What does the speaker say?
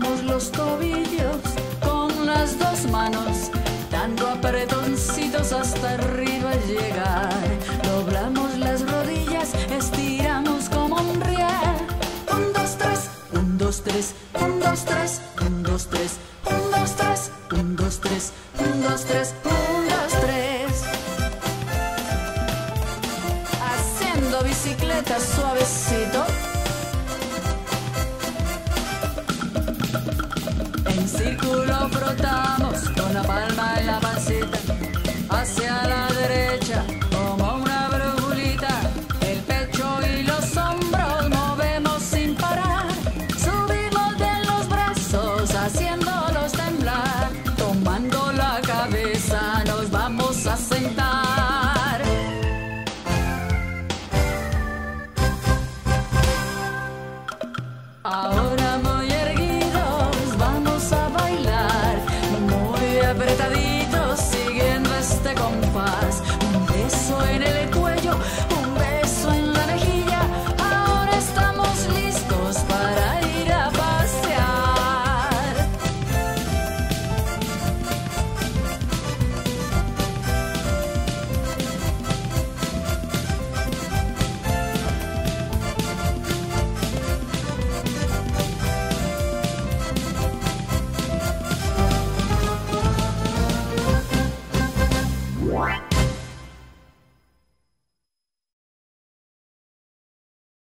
Bajamos los tobillos con las dos manos, dando apretoncitos hasta arriba llegar. Doblamos las rodillas, estiramos como un riel. Un, dos, tres, un, dos, tres, un, dos, tres, un, dos, tres, un, dos, tres, un, dos, tres, un, dos, tres, un, dos, tres. Haciendo bicicleta suavecito. Círculo frotamos con la palma y la pancita hacia la derecha como una brujulita. El pecho y los hombros movemos sin parar. Subimos de los brazos haciéndolos temblar. Tomando la cabeza nos vamos a sentar. Ahora